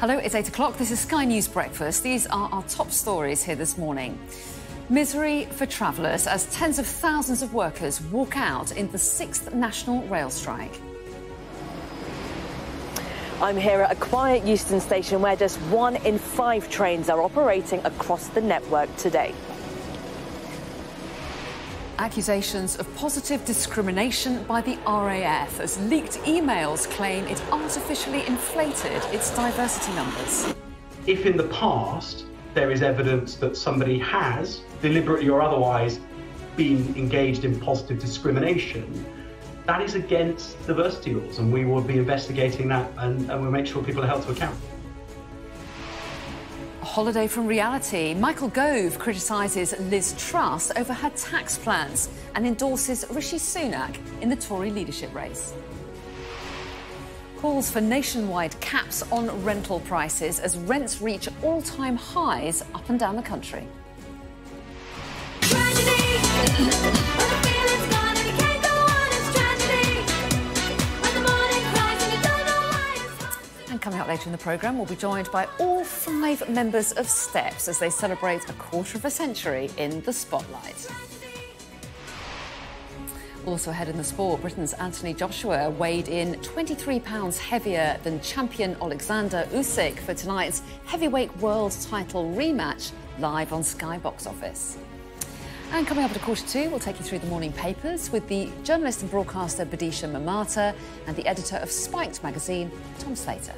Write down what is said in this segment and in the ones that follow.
Hello, it's 8 o'clock. This is Sky News Breakfast. These are our top stories here this morning. Misery for travellers as tens of thousands of workers walk out in the 6th National Rail Strike. I'm here at a quiet Euston station where just 1 in 5 trains are operating across the network today. Accusations of positive discrimination by the RAF as leaked emails claim it artificially inflated its diversity numbers. If in the past there is evidence that somebody has, deliberately or otherwise, been engaged in positive discrimination, that is against diversity laws, and we will be investigating that, and we'll make sure people are held to account. A holiday from reality. Michael Gove criticises Liz Truss over her tax plans and endorses Rishi Sunak in the Tory leadership race. Calls for nationwide caps on rental prices as rents reach all-time highs up and down the country. Coming up later in the programme, we'll be joined by all 5 members of STEPS as they celebrate a quarter of a century in the spotlight. Also ahead in the sport, Britain's Anthony Joshua weighed in 23 pounds heavier than champion Alexander Usyk for tonight's heavyweight world title rematch, live on Sky Box Office. And coming up at 1:45, we'll take you through the morning papers with the journalist and broadcaster Badisha Mamata and the editor of Spiked magazine, Tom Slater.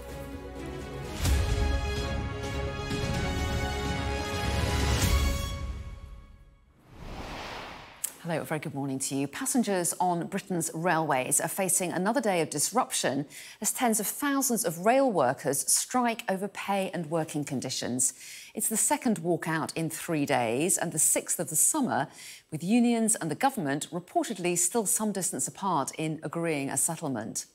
Hello, a very good morning to you. Passengers on Britain's railways are facing another day of disruption as tens of thousands of rail workers strike over pay and working conditions. It's the second walkout in 3 days and the 6th of the summer, with unions and the government reportedly still some distance apart in agreeing a settlement.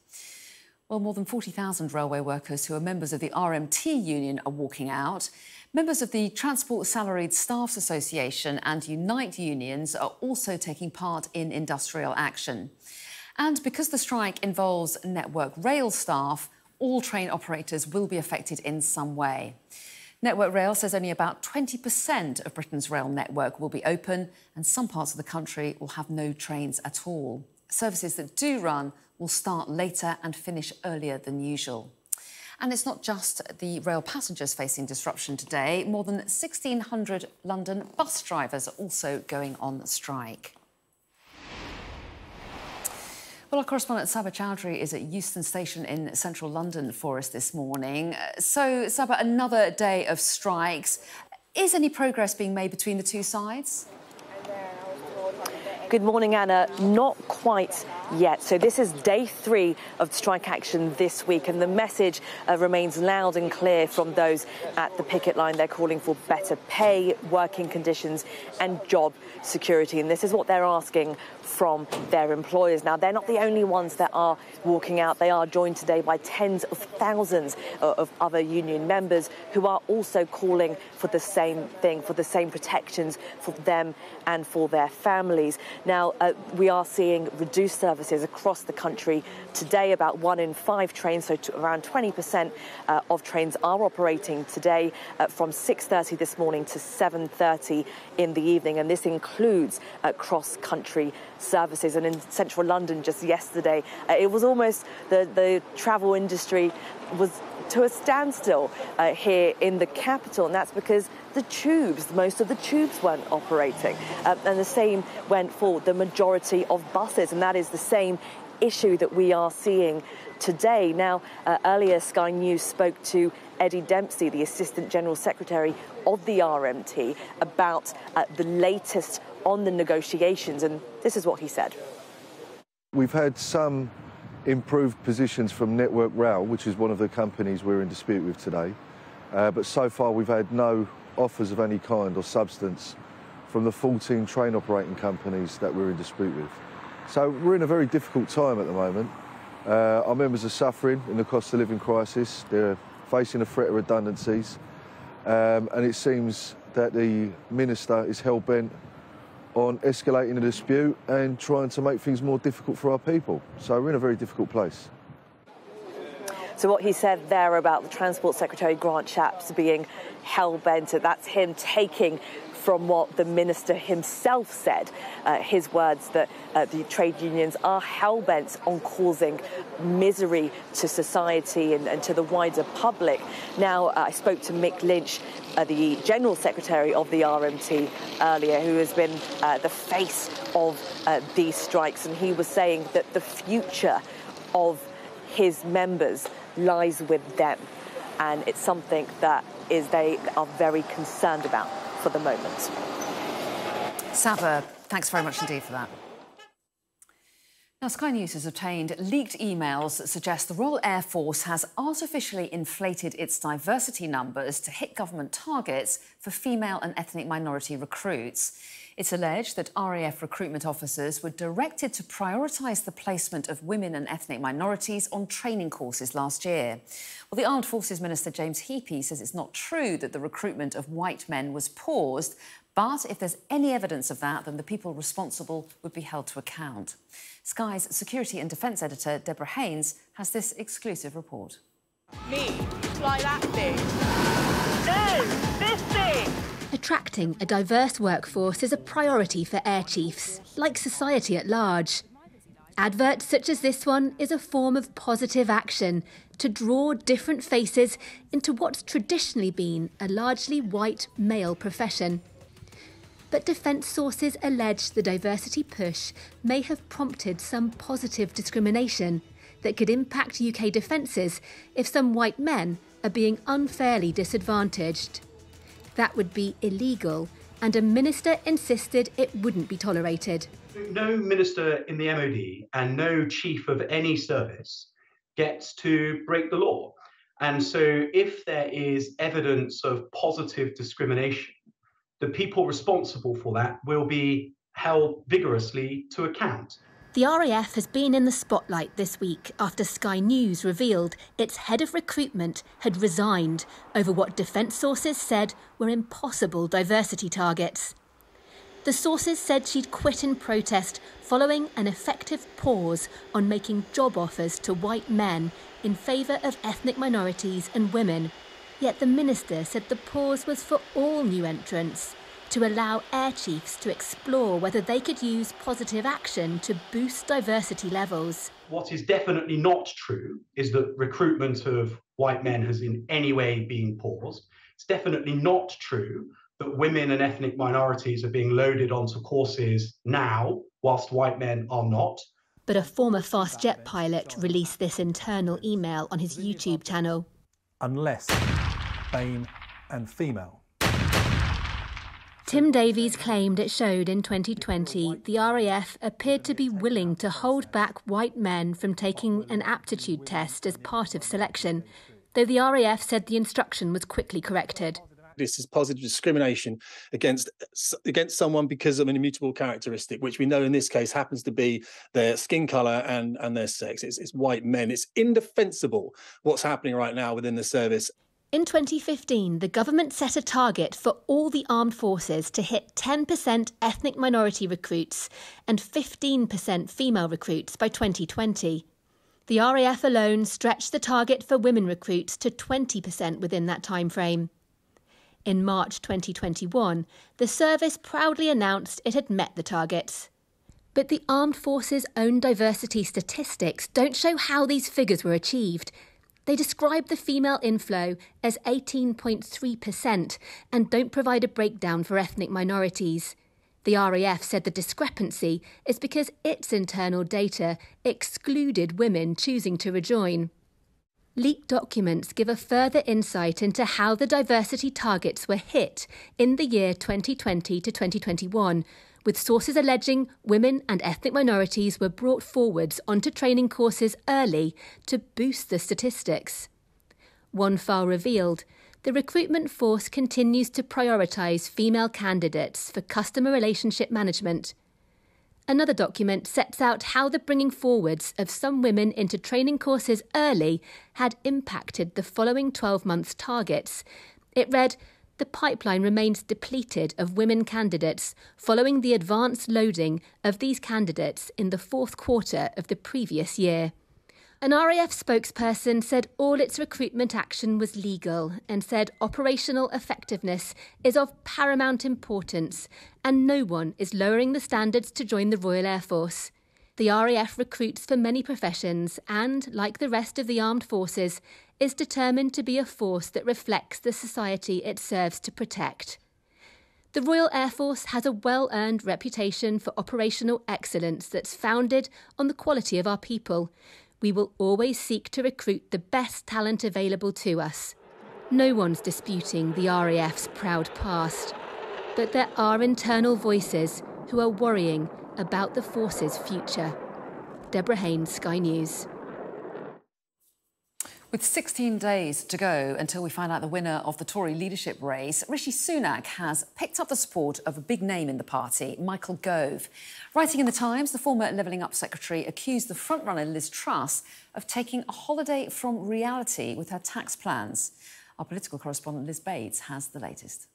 Well, more than 40,000 railway workers who are members of the RMT union are walking out. Members of the Transport Salaried Staffs Association and Unite unions are also taking part in industrial action. And because the strike involves Network Rail staff, all train operators will be affected in some way. Network Rail says only about 20% of Britain's rail network will be open, and some parts of the country will have no trains at all. Services that do run will start later and finish earlier than usual. And it's not just the rail passengers facing disruption today. More than 1,600 London bus drivers are also going on strike. Well, our correspondent Sabah Chowdhury is at Euston Station in central London for us this morning. So, Sabah, another day of strikes. Is any progress being made between the two sides? Good morning, Anna. Not quite yet. So this is day 3 of strike action this week, and the message remains loud and clear from those at the picket line. They're calling for better pay, working conditions and job security. And this is what they're asking from their employers. Now, they're not the only ones that are walking out. They are joined today by tens of thousands of other union members who are also calling for the same thing, for the same protections for them and for their families. Now, we are seeing reduced services across the country today. About 1 in 5 trains, so around 20% of trains are operating today from 6:30 this morning to 7:30 in the evening. And this includes cross-country services. And in central London just yesterday, it was almost the travel industry was to a standstill here in the capital. And that's because the tubes, most of the tubes weren't operating. And the same went for the majority of buses. And that is the same issue that we are seeing today. Now, earlier Sky News spoke to Eddie Dempsey, the Assistant General Secretary of the RMT, about the latest on the negotiations. And this is what he said. We've had some improved positions from Network Rail, which is one of the companies we're in dispute with today. But so far we've had no offers of any kind or substance from the 14 train operating companies that we're in dispute with. So we're in a very difficult time at the moment. Our members are suffering in the cost of living crisis. They're facing a threat of redundancies. And it seems that the minister is hell-bent on escalating the dispute and trying to make things more difficult for our people. So we're in a very difficult place. So what he said there about the Transport Secretary, Grant Shapps, being hell-bent, that's him taking from what the minister himself said, his words that the trade unions are hell-bent on causing misery to society and to the wider public. Now, I spoke to Mick Lynch, the General Secretary of the RMT earlier, who has been the face of these strikes, and he was saying that the future of his members lies with them, and it's something that they are very concerned about for the moment. Sabah, thanks very much indeed for that. Now, Sky News has obtained leaked emails that suggest the Royal Air Force has artificially inflated its diversity numbers to hit government targets for female and ethnic minority recruits. It's alleged that RAF recruitment officers were directed to prioritise the placement of women and ethnic minorities on training courses last year. Well, the Armed Forces Minister James Heapy says it's not true that the recruitment of white men was paused, but if there's any evidence of that, then the people responsible would be held to account. Sky's security and defence editor, Deborah Haynes, has this exclusive report. Me, fly that thing. No, this thing. Attracting a diverse workforce is a priority for air chiefs, like society at large. Adverts such as this one is a form of positive action to draw different faces into what's traditionally been a largely white male profession. But defence sources allege the diversity push may have prompted some positive discrimination that could impact UK defences if some white men are being unfairly disadvantaged. That would be illegal, and a minister insisted it wouldn't be tolerated. No minister in the MOD and no chief of any service gets to break the law. And so if there is evidence of positive discrimination, the people responsible for that will be held vigorously to account. The RAF has been in the spotlight this week after Sky News revealed its head of recruitment had resigned over what defence sources said were impossible diversity targets. The sources said she'd quit in protest following an effective pause on making job offers to white men in favour of ethnic minorities and women. Yet the minister said the pause was for all new entrants, to allow air chiefs to explore whether they could use positive action to boost diversity levels. What is definitely not true is that recruitment of white men has in any way been paused. It's definitely not true that women and ethnic minorities are being loaded onto courses now, whilst white men are not. But a former fast jet pilot released this internal email on his YouTube channel. Unless BAME and female. Tim Davies claimed it showed in 2020 the RAF appeared to be willing to hold back white men from taking an aptitude test as part of selection, though the RAF said the instruction was quickly corrected. This is positive discrimination against someone because of an immutable characteristic, which we know in this case happens to be their skin colour and their sex. It's white men. It's indefensible what's happening right now within the service. In 2015, the government set a target for all the armed forces to hit 10% ethnic minority recruits and 15% female recruits by 2020. The RAF alone stretched the target for women recruits to 20% within that timeframe. In March 2021, the service proudly announced it had met the targets. But the armed forces' own diversity statistics don't show how these figures were achieved. They describe the female inflow as 18.3% and don't provide a breakdown for ethnic minorities. The RAF said the discrepancy is because its internal data excluded women choosing to rejoin. Leaked documents give a further insight into how the diversity targets were hit in the year 2020 to 2021, with sources alleging women and ethnic minorities were brought forwards onto training courses early to boost the statistics. One file revealed the recruitment force continues to prioritise female candidates for customer relationship management. Another document sets out how the bringing forwards of some women into training courses early had impacted the following 12 months' targets. It read, the pipeline remains depleted of women candidates following the advanced loading of these candidates in the fourth quarter of the previous year. An RAF spokesperson said all its recruitment action was legal and said operational effectiveness is of paramount importance and no one is lowering the standards to join the Royal Air Force. The RAF recruits for many professions and, like the rest of the armed forces, is determined to be a force that reflects the society it serves to protect. The Royal Air Force has a well-earned reputation for operational excellence that's founded on the quality of our people. We will always seek to recruit the best talent available to us. No one's disputing the RAF's proud past, but there are internal voices who are worrying about the force's future. Deborah Haynes, Sky News. With 16 days to go until we find out the winner of the Tory leadership race, Rishi Sunak has picked up the support of a big name in the party, Michael Gove. Writing in The Times, the former Levelling Up secretary accused the frontrunner Liz Truss of taking a holiday from reality with her tax plans. Our political correspondent Liz Bates has the latest.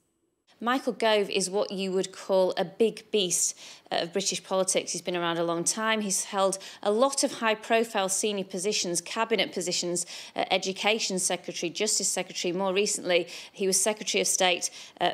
Michael Gove is what you would call a big beast of British politics. He's been around a long time. He's held a lot of high-profile senior positions, cabinet positions, education secretary, justice secretary. More recently, he was Secretary of State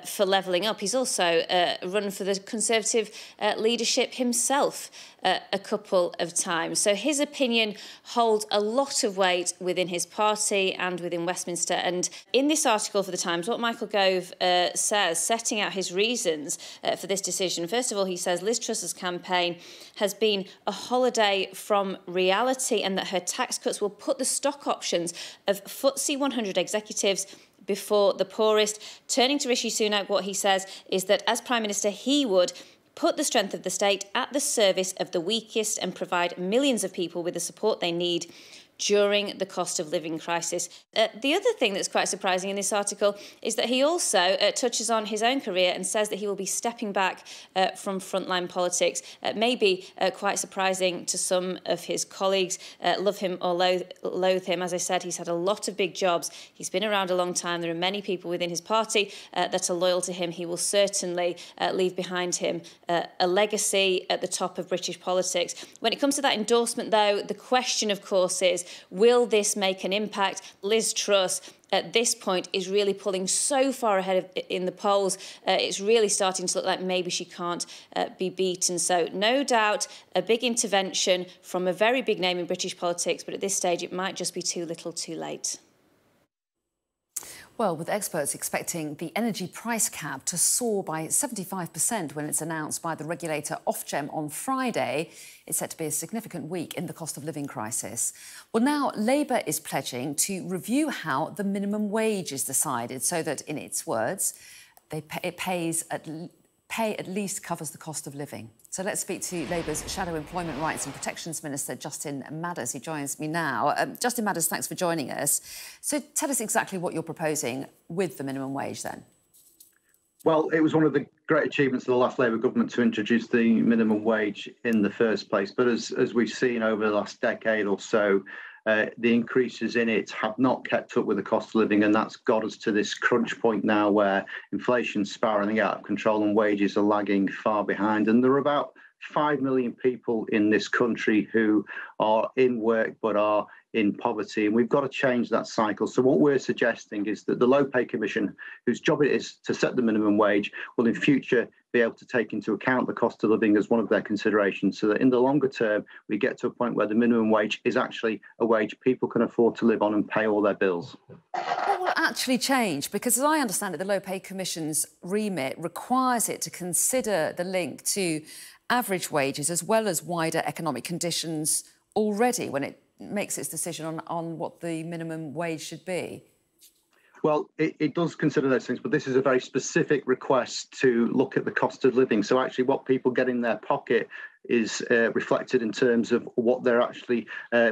for Levelling Up. He's also run for the Conservative leadership himself a couple of times. So his opinion holds a lot of weight within his party and within Westminster. And in this article for The Times, what Michael Gove says, setting out his reasons for this decision. First of all, he says Liz Truss's campaign has been a holiday from reality and that her tax cuts will put the stock options of FTSE 100 executives before the poorest. Turning to Rishi Sunak, what he says is that as Prime Minister, he would put the strength of the state at the service of the weakest and provide millions of people with the support they need during the cost of living crisis. The other thing that's quite surprising in this article is that he also touches on his own career and says that he will be stepping back from frontline politics. Maybe quite surprising to some of his colleagues. Love him or loathe him, as I said, he's had a lot of big jobs. He's been around a long time. There are many people within his party that are loyal to him. He will certainly leave behind him a legacy at the top of British politics. When it comes to that endorsement, though, the question, of course, is will this make an impact? Liz Truss, at this point, is really pulling so far ahead in the polls. It's really starting to look like maybe she can't be beaten. So no doubt a big intervention from a very big name in British politics, but at this stage it might just be too little too late. Well, with experts expecting the energy price cap to soar by 75% when it's announced by the regulator Ofgem on Friday, it's set to be a significant week in the cost of living crisis. Well, now Labour is pledging to review how the minimum wage is decided so that, in its words, pay at least covers the cost of living. So let's speak to Labour's Shadow Employment Rights and Protections Minister, Justin Madders, who joins me now. Justin Madders, thanks for joining us. So tell us exactly what you're proposing with the minimum wage, then. Well, it was one of the great achievements of the last Labour government to introduce the minimum wage in the first place. But as we've seen over the last decade or so, the increases in it have not kept up with the cost of living, and that's got us to this crunch point now where inflation's spiralling out of control and wages are lagging far behind. And there are about 5 million people in this country who are in work but are in poverty, and we've got to change that cycle. So what we're suggesting is that the Low Pay Commission, whose job it is to set the minimum wage, will in future be able to take into account the cost of living as one of their considerations, so that in the longer term we get to a point where the minimum wage is actually a wage people can afford to live on and pay all their bills. What will actually change? Because as I understand it, the Low Pay Commission's remit requires it to consider the link to average wages as well as wider economic conditions already when it makes its decision on what the minimum wage should be. Well, it does consider those things, but this is a very specific request to look at the cost of living. So actually what people get in their pocket is reflected in terms of what they're actually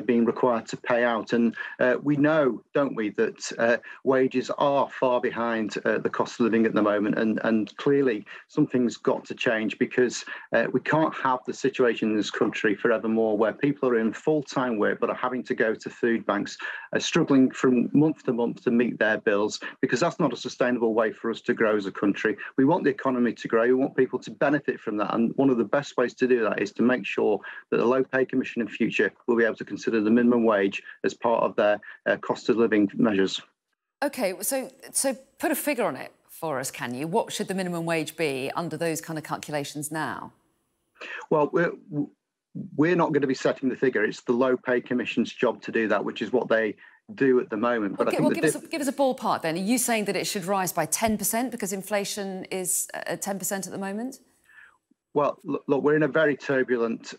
being required to pay out. And we know, don't we, that wages are far behind the cost of living at the moment. And clearly something's got to change, because we can't have the situation in this country forevermore where people are in full-time work but are having to go to food banks, struggling from month to month to meet their bills, because that's not a sustainable way for us to grow as a country. We want the economy to grow. We want people to benefit from that. And one of the best ways to do that is is to make sure that the Low Pay Commission in future will be able to consider the minimum wage as part of their cost of living measures. OK, so put a figure on it for us, can you? What should the minimum wage be under those kind of calculations now? Well, we're not going to be setting the figure. It's the Low Pay Commission's job to do that, which is what they do at the moment. But give us a ballpark then. Are you saying that it should rise by 10% because inflation is at 10% at the moment? Well, look, we're in a very turbulent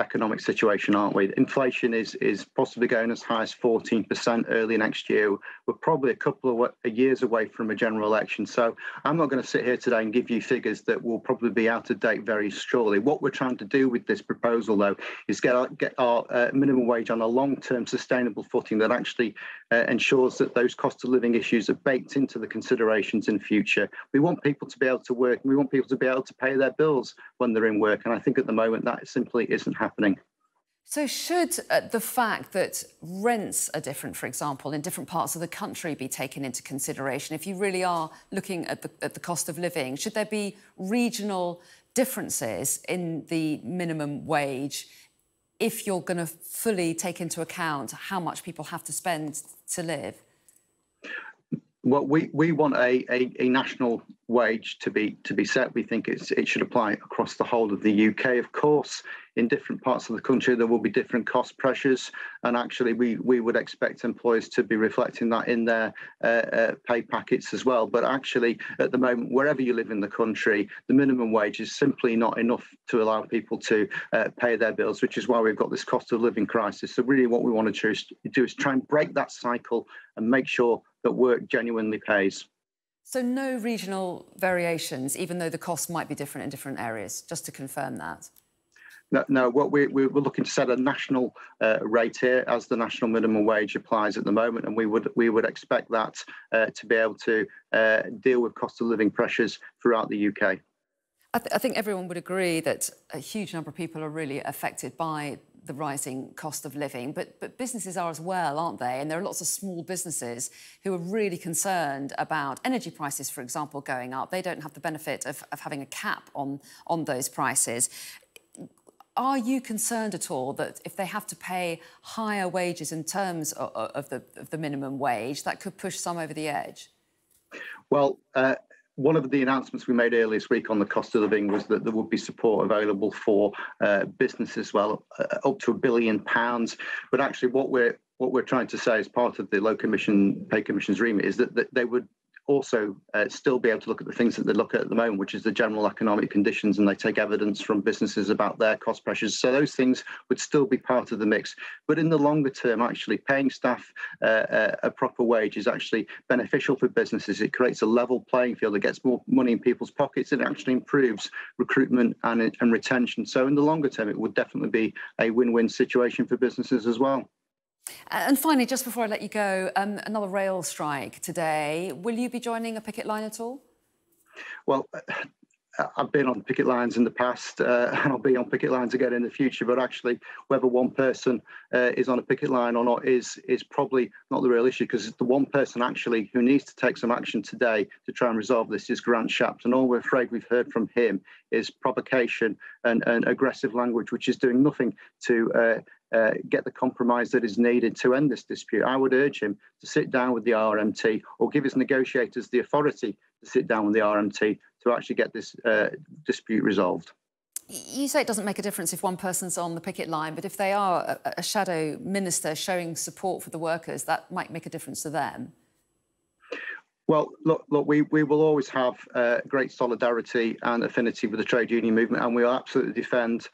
economic situation, aren't we? Inflation is possibly going as high as 14% early next year. We're probably a couple of years away from a general election. So I'm not going to sit here today and give you figures that will probably be out of date very shortly. What we're trying to do with this proposal, though, is get our minimum wage on a long-term sustainable footing that actually ensures that those cost of living issues are baked into the considerations in future. We want people to be able to work, and we want people to be able to pay their bills when they're in work. And I think at the moment that simply isn't happening. So should the fact that rents are different, for example, in different parts of the country be taken into consideration? If you really are looking at the cost of living, should there be regional differences in the minimum wage if you're going to fully take into account how much people have to spend to live? Well, we want a national wage to be set. We think it should apply across the whole of the UK. Of course, in different parts of the country, there will be different cost pressures. And actually, we would expect employers to be reflecting that in their pay packets as well. But actually, at the moment, wherever you live in the country, the minimum wage is simply not enough to allow people to pay their bills, which is why we've got this cost of living crisis. So really what we want to do is try and break that cycle and make sure that work genuinely pays. So no regional variations, even though the costs might be different in different areas, just to confirm that? No, what we're looking to set a national rate here as the national minimum wage applies at the moment, and we would expect that to be able to deal with cost of living pressures throughout the UK. I think everyone would agree that a huge number of people are really affected by the rising cost of living, but businesses are as well, aren't they? And there are lots of small businesses who are really concerned about energy prices, for example, going up. They don't have the benefit of having a cap on those prices. Are you concerned at all that if they have to pay higher wages in terms of the minimum wage, that could push some over the edge? Well, one of the announcements we made earlier this week on the cost of living was that there would be support available for businesses, well, up to £1 billion. But actually what we're trying to say as part of the Low Pay Commission's remit is that they would also still be able to look at the things that they look at the moment, which is the general economic conditions, and they take evidence from businesses about their cost pressures. So those things would still be part of the mix. But in the longer term, actually, paying staff a proper wage is actually beneficial for businesses. It creates a level playing field. It gets more money in people's pockets, and it actually improves recruitment and retention. So in the longer term, it would definitely be a win-win situation for businesses as well. And finally, just before I let you go, another rail strike today. Will you be joining a picket line at all? Well, I've been on picket lines in the past and I'll be on picket lines again in the future. But actually, whether one person is on a picket line or not is probably not the real issue, because it's the one person actually who needs to take some action today to try and resolve this is Grant Shapps. And all we're afraid we've heard from him is provocation and aggressive language, which is doing nothing to get the compromise that is needed to end this dispute. I would urge him to sit down with the RMT, or give his negotiators the authority to sit down with the RMT to actually get this dispute resolved. You say it doesn't make a difference if one person's on the picket line, but if they are a shadow minister showing support for the workers, that might make a difference to them. Well, look, we will always have great solidarity and affinity with the trade union movement, and we will absolutely defend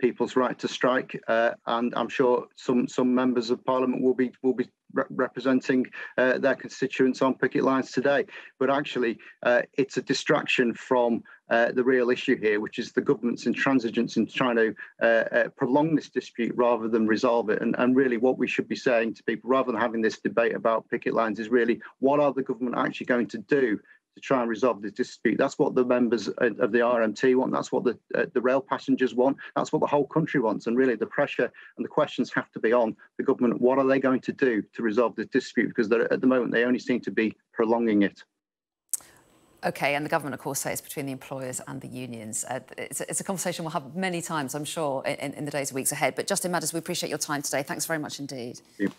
people's right to strike. And I'm sure some members of Parliament will be representing their constituents on picket lines today. But actually, it's a distraction from the real issue here, which is the government's intransigence in trying to prolong this dispute rather than resolve it. And really what we should be saying to people, rather than having this debate about picket lines, is really, what are the government actually going to do to try and resolve this dispute? That's what the members of the RMT want. That's what the rail passengers want. That's what the whole country wants. And really the pressure and the questions have to be on the government. What are they going to do to resolve this dispute? Because at the moment, they only seem to be prolonging it. OK, and the government, of course, say it's between the employers and the unions. It's a conversation we'll have many times, I'm sure, in the days and weeks ahead. But Justin Madders, we appreciate your time today. Thanks very much indeed. Yep.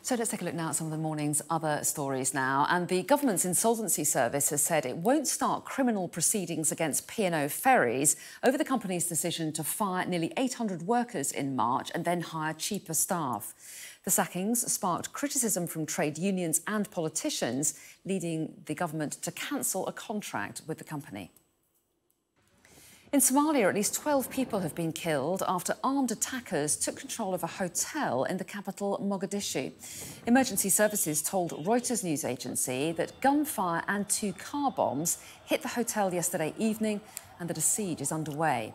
So let's take a look now at some of the morning's other stories now. And the government's insolvency service has said it won't start criminal proceedings against P&O ferries over the company's decision to fire nearly 800 workers in March and then hire cheaper staff. The sackings sparked criticism from trade unions and politicians, leading the government to cancel a contract with the company. In Somalia, at least 12 people have been killed after armed attackers took control of a hotel in the capital, Mogadishu. Emergency services told Reuters news agency that gunfire and 2 car bombs hit the hotel yesterday evening and that a siege is underway.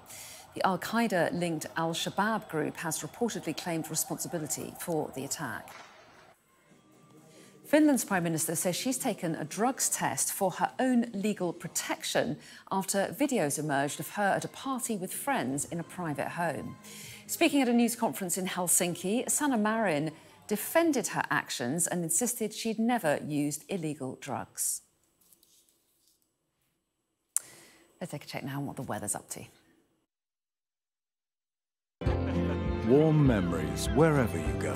The al-Qaeda-linked al-Shabaab group has reportedly claimed responsibility for the attack. Finland's Prime Minister says she's taken a drugs test for her own legal protection after videos emerged of her at a party with friends in a private home. Speaking at a news conference in Helsinki, Sanna Marin defended her actions and insisted she'd never used illegal drugs. Let's take a check now on what the weather's up to. Warm memories wherever you go.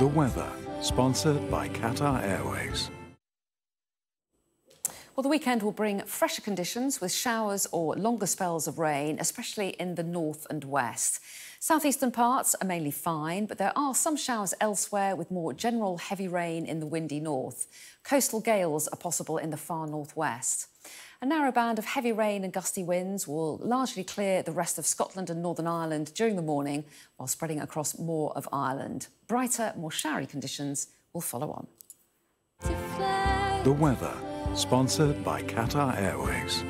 The weather, sponsored by Qatar Airways. Well, the weekend will bring fresher conditions with showers or longer spells of rain, especially in the north and west. Southeastern parts are mainly fine, but there are some showers elsewhere with more general heavy rain in the windy north. Coastal gales are possible in the far northwest. A narrow band of heavy rain and gusty winds will largely clear the rest of Scotland and Northern Ireland during the morning, while spreading across more of Ireland. Brighter, more showery conditions will follow on. The weather, sponsored by Qatar Airways.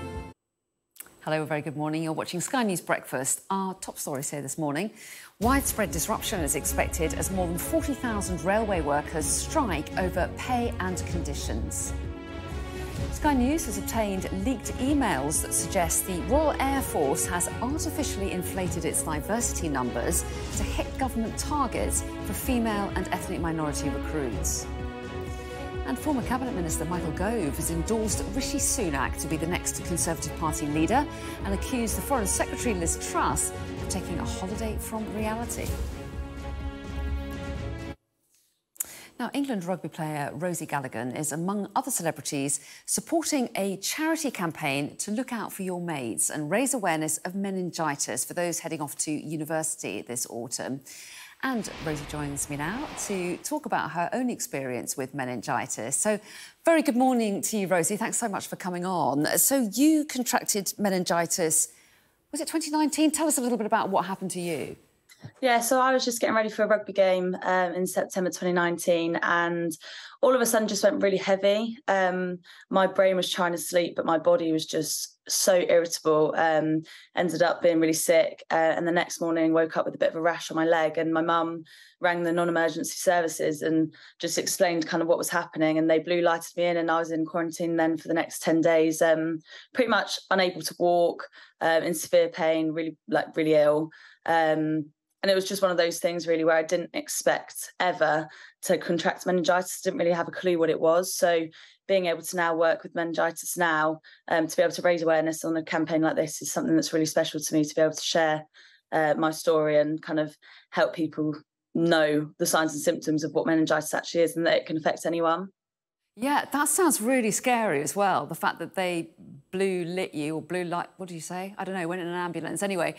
Hello, a very good morning. You're watching Sky News Breakfast. Our top stories here this morning. Widespread disruption is expected as more than 40,000 railway workers strike over pay and conditions. Sky News has obtained leaked emails that suggest the Royal Air Force has artificially inflated its diversity numbers to hit government targets for female and ethnic minority recruits. And former Cabinet Minister Michael Gove has endorsed Rishi Sunak to be the next Conservative Party leader and accused the Foreign Secretary Liz Truss of taking a holiday from reality. Now, England rugby player Rosie Gallagher is, among other celebrities, supporting a charity campaign to look out for your mates and raise awareness of meningitis for those heading off to university this autumn. And Rosie joins me now to talk about her own experience with meningitis. So, very good morning to you, Rosie. Thanks so much for coming on. So, you contracted meningitis, was it 2019? Tell us a little bit about what happened to you. Yeah, so I was just getting ready for a rugby game in September 2019, and all of a sudden just went really heavy. My brain was trying to sleep, but my body was just so irritable. Ended up being really sick, and the next morning woke up with a bit of a rash on my leg, and my mum rang the non-emergency services and just explained kind of what was happening, and they blue lighted me in, and I was in quarantine then for the next 10 days, pretty much unable to walk, in severe pain, really ill. And it was just one of those things, really, where I didn't expect ever to contract meningitis. Didn't really have a clue what it was. So being able to now work with meningitis now, to be able to raise awareness on a campaign like this is something that's really special to me, to be able to share my story and kind of help people know the signs and symptoms of what meningitis actually is and that it can affect anyone. Yeah, that sounds really scary as well. The fact that they blue lit you, or blue light, what do you say? I don't know, went in an ambulance. Anyway,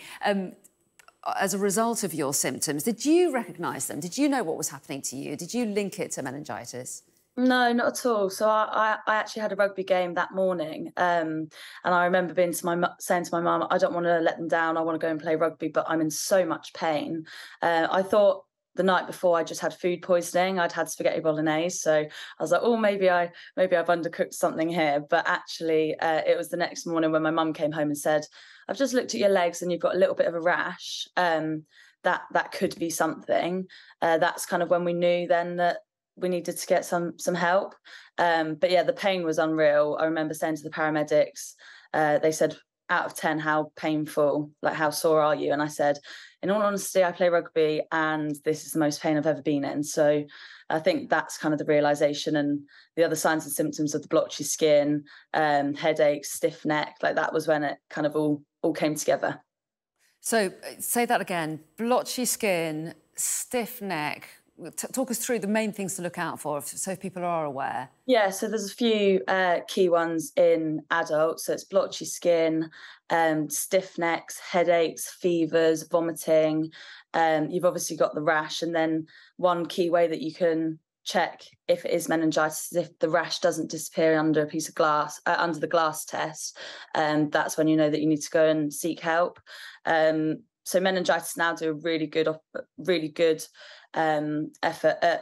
as a result of your symptoms, did you recognise them? Did you know what was happening to you? Did you link it to meningitis? No, not at all. So I actually had a rugby game that morning, and I remember saying to my mum, I don't want to let them down, I want to go and play rugby, but I'm in so much pain. I thought the night before I just had food poisoning. I'd had spaghetti bolognese, so I was like, oh, maybe I've undercooked something here. But actually, it was the next morning when my mum came home and said, I've just looked at your legs and you've got a little bit of a rash. That could be something. That's kind of when we knew then that we needed to get some help. But yeah, the pain was unreal. I remember saying to the paramedics, they said, out of 10, how painful, like how sore are you? And I said, in all honesty, I play rugby and this is the most pain I've ever been in. So I think that's kind of the realization, and the other signs and symptoms of the blotchy skin, headaches, stiff neck, like that was when it kind of all came together. So say that again, blotchy skin, stiff neck. Talk us through the main things to look out for, so if people are aware. Yeah, so there's a few key ones in adults. So it's blotchy skin, stiff necks, headaches, fevers, vomiting. You've obviously got the rash. And then one key way that you can check if it is meningitis, if the rash doesn't disappear under a piece of glass, under the glass test. That's when you know that you need to go and seek help. So meningitis now do a really good effort at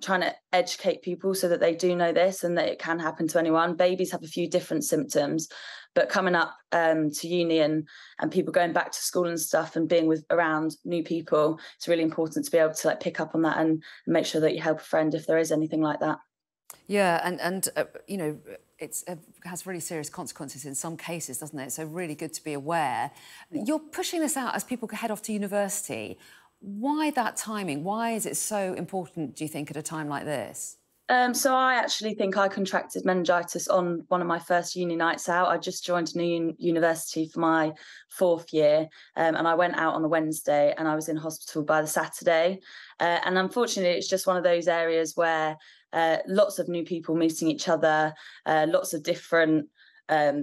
trying to educate people so that they do know this and that it can happen to anyone. Babies have a few different symptoms, but coming up to uni and people going back to school and stuff and being around new people, it's really important to be able to like pick up on that and make sure that you help a friend if there is anything like that. Yeah, and you know, it has really serious consequences in some cases, doesn't it? So really good to be aware. You're pushing this out as people head off to university. Why that timing? Why is it so important, do you think, at a time like this? So I actually think I contracted meningitis on one of my first uni nights out. I just joined a new university for my 4th year, and I went out on the Wednesday and I was in hospital by the Saturday. And unfortunately, it's just one of those areas where lots of new people meeting each other, lots of different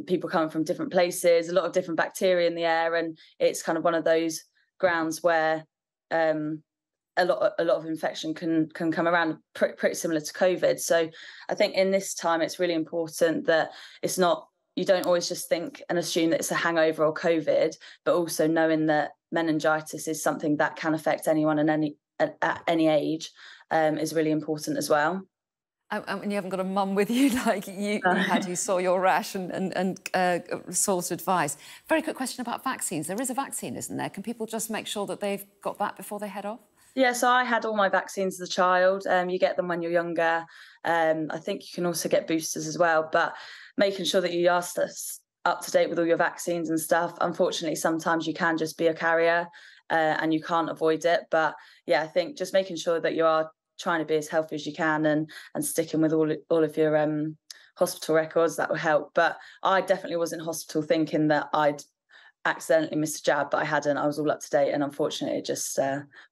people coming from different places, a lot of different bacteria in the air. And it's kind of one of those grounds where a lot of infection can come around, pretty similar to COVID. So I think in this time it's really important that it's not, you don't always just think and assume that it's a hangover or COVID, but also knowing that meningitis is something that can affect anyone and at any age is really important as well. And you haven't got a mum with you like you had, you saw your rash and sought advice. Very quick question about vaccines. There is a vaccine, isn't there? Can people just make sure that they've got that before they head off? Yeah, so I had all my vaccines as a child. You get them when you're younger. I think you can also get boosters as well, but making sure that you are up to date with all your vaccines and stuff. Unfortunately, sometimes you can just be a carrier and you can't avoid it. But, yeah, I think just making sure that you are trying to be as healthy as you can and sticking with all of your hospital records, that will help. But I definitely was in hospital thinking that I'd accidentally missed a jab, but I hadn't. I was all up to date, and unfortunately it just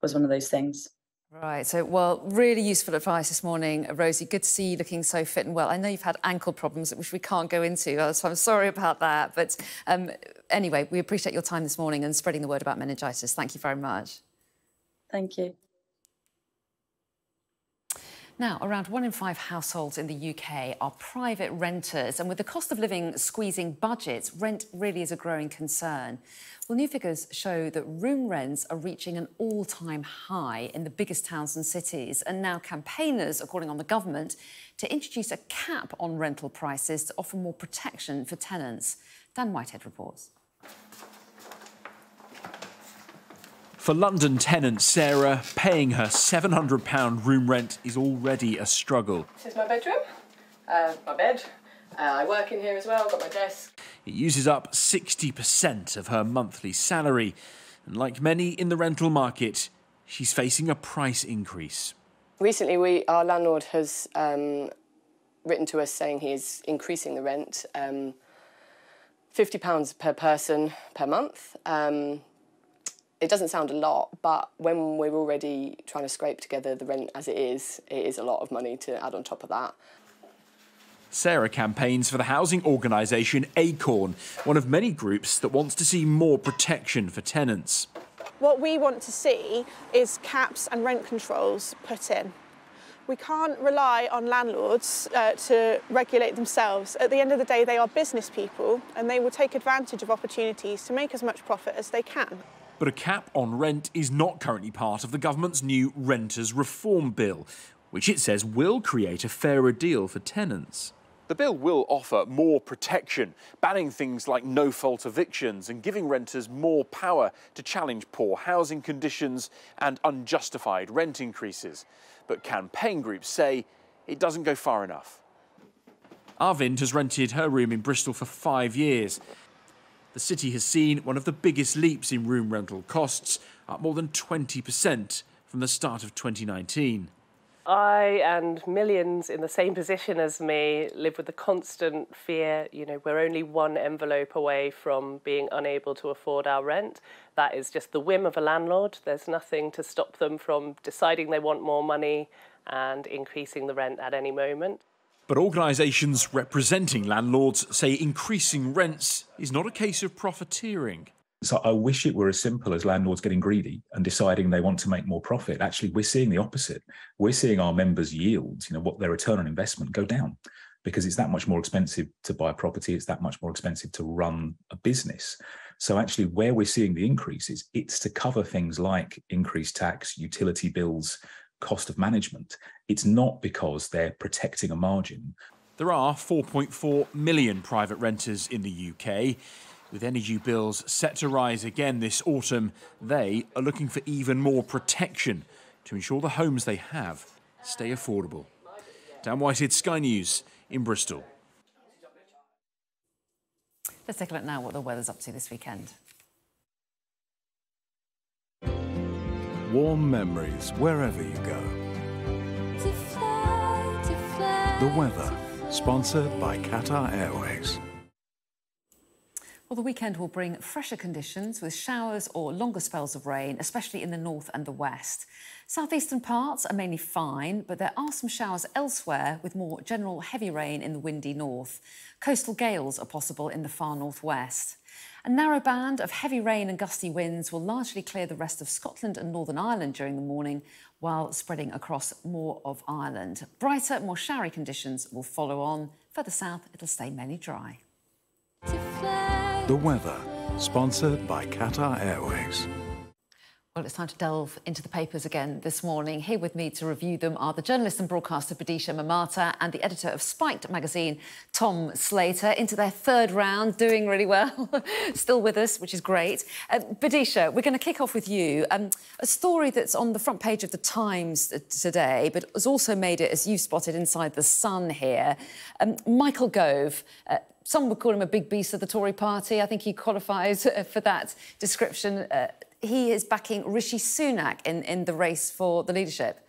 was one of those things. Right, so, well, really useful advice this morning, Rosie. Good to see you looking so fit and well. I know you've had ankle problems, which we can't go into, so I'm sorry about that. But anyway, we appreciate your time this morning and spreading the word about meningitis. Thank you very much. Thank you. Now, around 1 in 5 households in the UK are private renters, and with the cost of living squeezing budgets, rent really is a growing concern. Well, new figures show that room rents are reaching an all-time high in the biggest towns and cities, and now campaigners are calling on the government to introduce a cap on rental prices to offer more protection for tenants. Dan Whitehead reports. For London tenant Sarah, paying her £700 room rent is already a struggle. This is my bedroom, my bed. I work in here as well, I've got my desk. It uses up 60% of her monthly salary. And like many in the rental market, she's facing a price increase. Recently, our landlord has written to us saying he is increasing the rent £50 per person per month. It doesn't sound a lot, but when we're already trying to scrape together the rent as it is a lot of money to add on top of that. Sarah campaigns for the housing organisation Acorn, one of many groups that wants to see more protection for tenants. What we want to see is caps and rent controls put in. We can't rely on landlords to regulate themselves. At the end of the day, they are business people and they will take advantage of opportunities to make as much profit as they can. But a cap on rent is not currently part of the government's new Renters Reform Bill, which it says will create a fairer deal for tenants. The bill will offer more protection, banning things like no-fault evictions and giving renters more power to challenge poor housing conditions and unjustified rent increases. But campaign groups say it doesn't go far enough. Arvind has rented her room in Bristol for 5 years. the city has seen one of the biggest leaps in room rental costs, up more than 20% from the start of 2019. I and millions in the same position as me live with the constant fear, you know, we're only one envelope away from being unable to afford our rent. That is just the whim of a landlord. There's nothing to stop them from deciding they want more money and increasing the rent at any moment. But organisations representing landlords say increasing rents is not a case of profiteering. So I wish it were as simple as landlords getting greedy and deciding they want to make more profit. Actually, we're seeing the opposite. We're seeing our members' yields, you know, what their return on investment, go down, because it's that much more expensive to buy property. It's that much more expensive to run a business. So actually, where we're seeing the increases, it's to cover things like increased tax, utility bills, cost of management. It's not because they're protecting a margin. There are 4.4 million private renters in the UK. With energy bills set to rise again this autumn, they are looking for even more protection to ensure the homes they have stay affordable. Dan Whitehead, Sky News in Bristol. Let's take a look now what the weather's up to this weekend. Warm memories wherever you go. To fly, the weather, sponsored by Qatar Airways. Well, the weekend will bring fresher conditions with showers or longer spells of rain, especially in the north and the west. Southeastern parts are mainly fine, but there are some showers elsewhere with more general heavy rain in the windy north. Coastal gales are possible in the far northwest. A narrow band of heavy rain and gusty winds will largely clear the rest of Scotland and Northern Ireland during the morning, while spreading across more of Ireland. Brighter, more showery conditions will follow on. Further south, it'll stay mainly dry. The weather, sponsored by Qatar Airways. Well, it's time to delve into the papers again this morning. Here with me to review them are the journalist and broadcaster Badisha Mamata and the editor of Spiked magazine, Tom Slater, into their third round, doing really well. Still with us, which is great. Badisha, we're going to kick off with you. A story that's on the front page of The Times today, but has also made it, as you've spotted, inside The Sun here. Michael Gove... some would call him a big beast of the Tory party. I think he qualifies for that description. He is backing Rishi Sunak in the race for the leadership.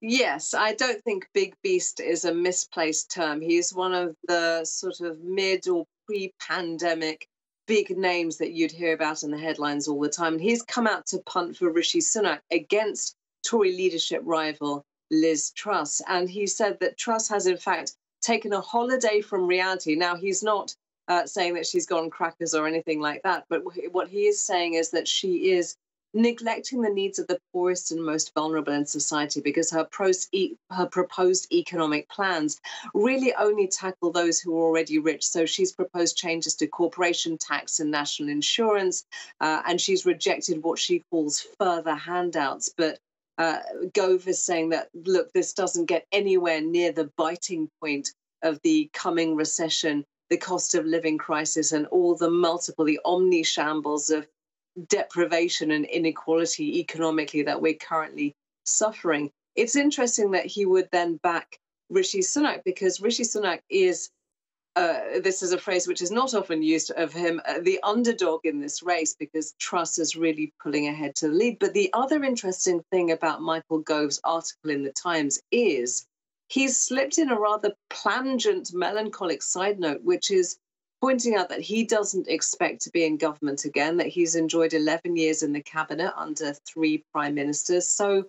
Yes, I don't think big beast is a misplaced term. He is one of the sort of mid or pre-pandemic big names that you'd hear about in the headlines all the time. And he's come out to punt for Rishi Sunak against Tory leadership rival Liz Truss. And he said that Truss has, in fact, taken a holiday from reality. Now, he's not saying that she's gone crackers or anything like that, but what he is saying is that she is neglecting the needs of the poorest and most vulnerable in society, because her proposed economic plans really only tackle those who are already rich. So she's proposed changes to corporation tax and national insurance, and she's rejected what she calls further handouts. But Gove is saying that, look, this doesn't get anywhere near the biting point of the coming recession, the cost of living crisis, and all the multiple, the omni shambles of deprivation and inequality economically that we're currently suffering. It's interesting that he would then back Rishi Sunak, because Rishi Sunak is, this is a phrase which is not often used of him, the underdog in this race, because Truss is really pulling ahead to the lead. But the other interesting thing about Michael Gove's article in The Times is he's slipped in a rather plangent, melancholic side note, which is pointing out that he doesn't expect to be in government again, that he's enjoyed 11 years in the cabinet under 3 prime ministers. So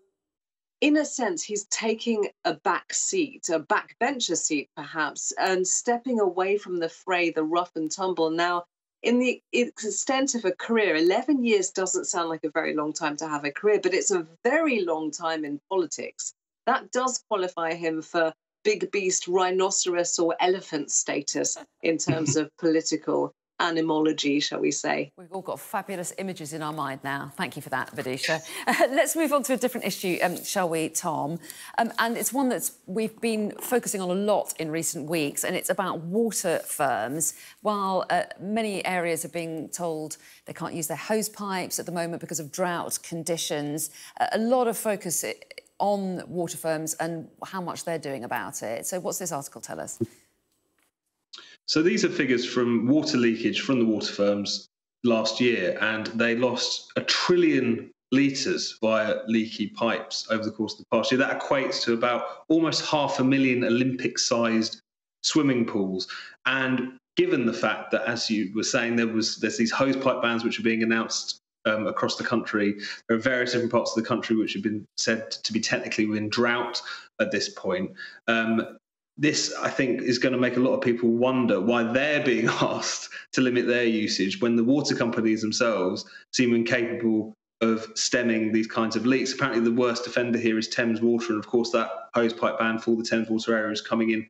in a sense, he's taking a back seat, a backbencher seat, perhaps, and stepping away from the fray, the rough and tumble. Now, in the extent of a career, 11 years doesn't sound like a very long time to have a career, but it's a very long time in politics. That does qualify him for big beast, rhinoceros or elephant status in terms of political animology, shall we say. We've all got fabulous images in our mind now. Thank you for that, Badisha. Let's move on to a different issue, shall we, Tom? And it's one that we've been focusing on a lot in recent weeks, and it's about water firms. While many areas are being told they can't use their hose pipes at the moment because of drought conditions, a lot of focus on water firms and how much they're doing about it. So what's this article tell us? So these are figures from water leakage from the water firms last year, and they lost 1 trillion litres via leaky pipes over the course of the past year. That equates to about almost 500,000 Olympic-sized swimming pools. And given the fact that, as you were saying, there's these hose pipe bans which are being announced across the country. There are various different parts of the country which have been said to be technically in drought at this point. This, I think, is going to make a lot of people wonder why they're being asked to limit their usage when the water companies themselves seem incapable of stemming these kinds of leaks. Apparently the worst offender here is Thames Water, and of course that hose pipe ban for the Thames Water area is coming in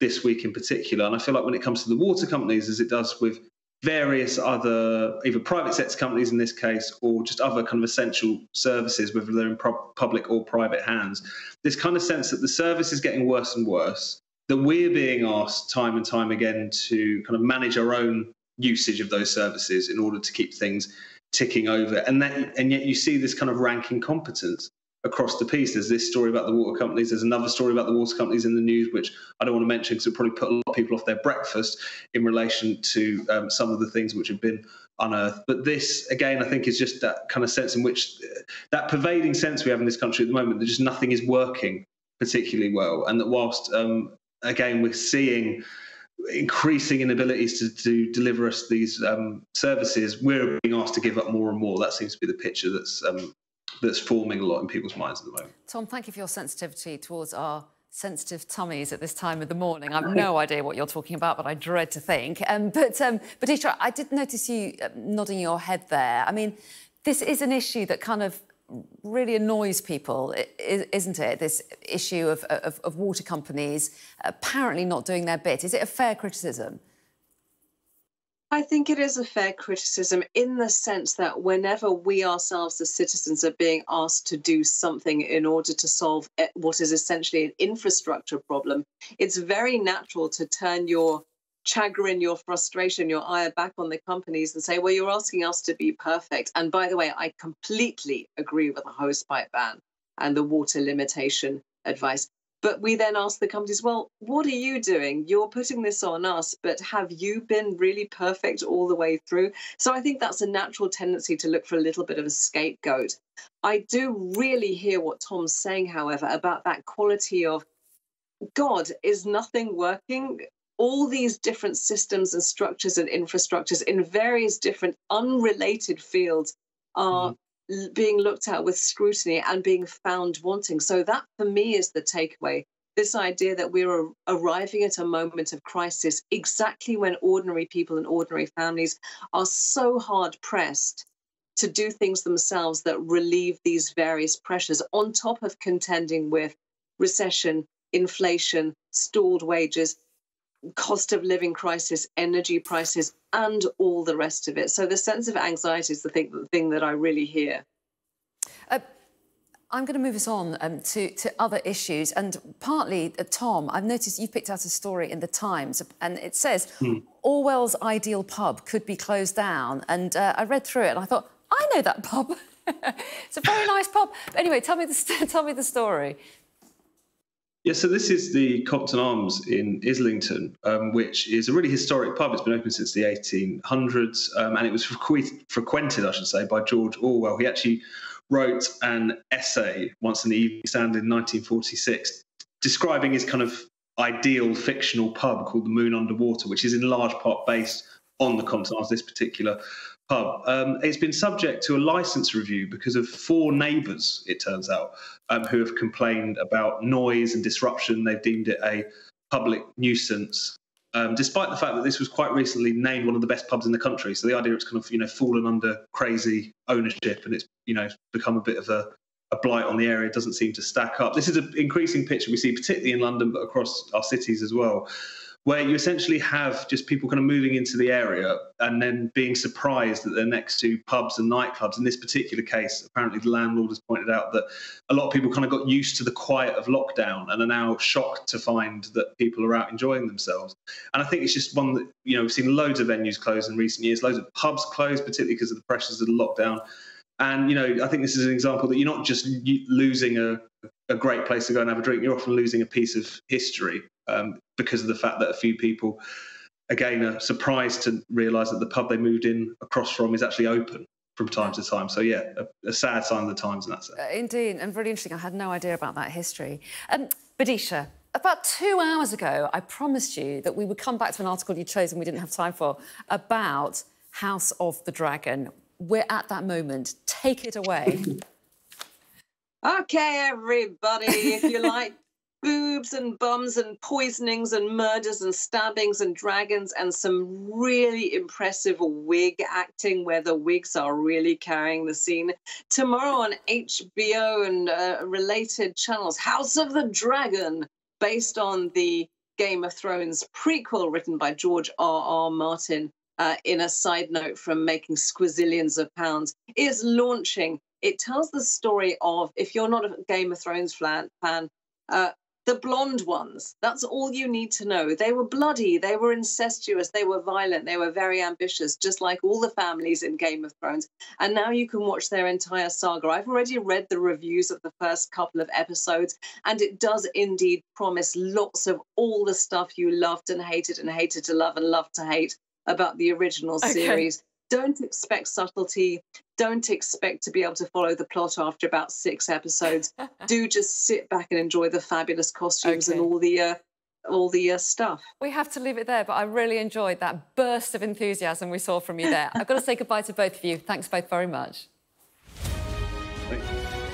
this week in particular. And I feel like when it comes to the water companies, as it does with various other, either private sector companies in this case, or just other kind of essential services, whether they're in public or private hands, this kind of sense that the service is getting worse and worse, that we're being asked time and time again to kind of manage our own usage of those services in order to keep things ticking over. And yet you see this kind of rank incompetence across the piece. There's this story about the water companies. There's another story about the water companies in the news, which I don't want to mention because it'll probably put a lot of people off their breakfast in relation to some of the things which have been unearthed. But this, again, I think is just that kind of sense in which that pervading sense we have in this country at the moment that just nothing is working particularly well. And that whilst, again, we're seeing increasing inabilities to deliver us these services, we're being asked to give up more and more. That seems to be the picture that's forming a lot in people's minds at the moment. Tom, thank you for your sensitivity towards our sensitive tummies at this time of the morning. I've no idea what you're talking about, but I dread to think. But Isha, I did notice you nodding your head there. I mean, this is an issue that kind of really annoys people, isn't it? This issue of water companies apparently not doing their bit. Is it a fair criticism? I think it is a fair criticism in the sense that whenever we ourselves as citizens are being asked to do something in order to solve what is essentially an infrastructure problem, it's very natural to turn your chagrin, your frustration, your ire back on the companies and say, well, you're asking us to be perfect. And by the way, I completely agree with the hose pipe ban and the water limitation advice. But we then ask the companies, well, what are you doing? You're putting this on us, but have you been really perfect all the way through? So I think that's a natural tendency to look for a little bit of a scapegoat. I do really hear what Tom's saying, however, about that quality of, God, is nothing working? All these different systems and structures and infrastructures in various different unrelated fields are being looked at with scrutiny and being found wanting. So that, for me, is the takeaway. This idea that we're arriving at a moment of crisis exactly when ordinary people and ordinary families are so hard-pressed to do things themselves that relieve these various pressures, on top of contending with recession, inflation, stalled wages, cost of living crisis, energy prices, and all the rest of it. So the sense of anxiety is the thing that I really hear. I'm going to move us on to other issues. And partly, Tom, I've noticed you picked out a story in The Times, and it says, Orwell's ideal pub could be closed down. And I read through it and I thought, I know that pub. It's a very nice pub. But anyway, tell me the story. Yeah, so this is the Compton Arms in Islington, which is a really historic pub. It's been open since the 1800s, and it was frequented, I should say, by George Orwell. He actually wrote an essay, Once in the Evening Stand, in 1946, describing his kind of ideal fictional pub called The Moon Underwater, which is in large part based on the Compton Arms, this particular pub. It's been subject to a licence review because of 4 neighbours, it turns out, who have complained about noise and disruption. They've deemed it a public nuisance, despite the fact that this was quite recently named one of the best pubs in the country. So the idea it's kind of, you know, fallen under crazy ownership and it's, you know, become a bit of a blight on the area. It doesn't seem to stack up. This is an increasing picture we see, particularly in London, but across our cities as well, where you essentially have just people kind of moving into the area and then being surprised that they're next to pubs and nightclubs. In this particular case, apparently the landlord has pointed out that a lot of people kind of got used to the quiet of lockdown and are now shocked to find that people are out enjoying themselves. And I think it's just one that, you know, we've seen loads of venues close in recent years, loads of pubs closed, particularly because of the pressures of the lockdown. And, you know, I think this is an example that you're not just losing a great place to go and have a drink, you're often losing a piece of history. Because of the fact that a few people again, a surprise to realise that the pub they moved in across from is actually open from time to time. So, yeah, a sad sign of the times in that sense. Indeed, and really interesting. I had no idea about that history. Badisha, about 2 hours ago, I promised you that we would come back to an article you chose and we didn't have time for about House of the Dragon. We're at that moment. Take it away. OK, everybody, if you like boobs and bums and poisonings and murders and stabbings and dragons and some really impressive wig acting where the wigs are really carrying the scene. Tomorrow on HBO and related channels, House of the Dragon, based on the Game of Thrones prequel written by George R.R. Martin in a side note from making squazillions of pounds, is launching. It tells the story of, if you're not a Game of Thrones fan, the blonde ones. That's all you need to know. They were bloody, they were incestuous, they were violent, they were very ambitious, just like all the families in Game of Thrones. And now you can watch their entire saga. I've already read the reviews of the first couple of episodes, and it does indeed promise lots of all the stuff you loved and hated to love and loved to hate about the original series. Don't expect subtlety. Don't expect to be able to follow the plot after about 6 episodes. Do just sit back and enjoy the fabulous costumes and all the stuff. We have to leave it there, but I really enjoyed that burst of enthusiasm we saw from you there. I've got to say goodbye to both of you. Thanks both very much. Thanks.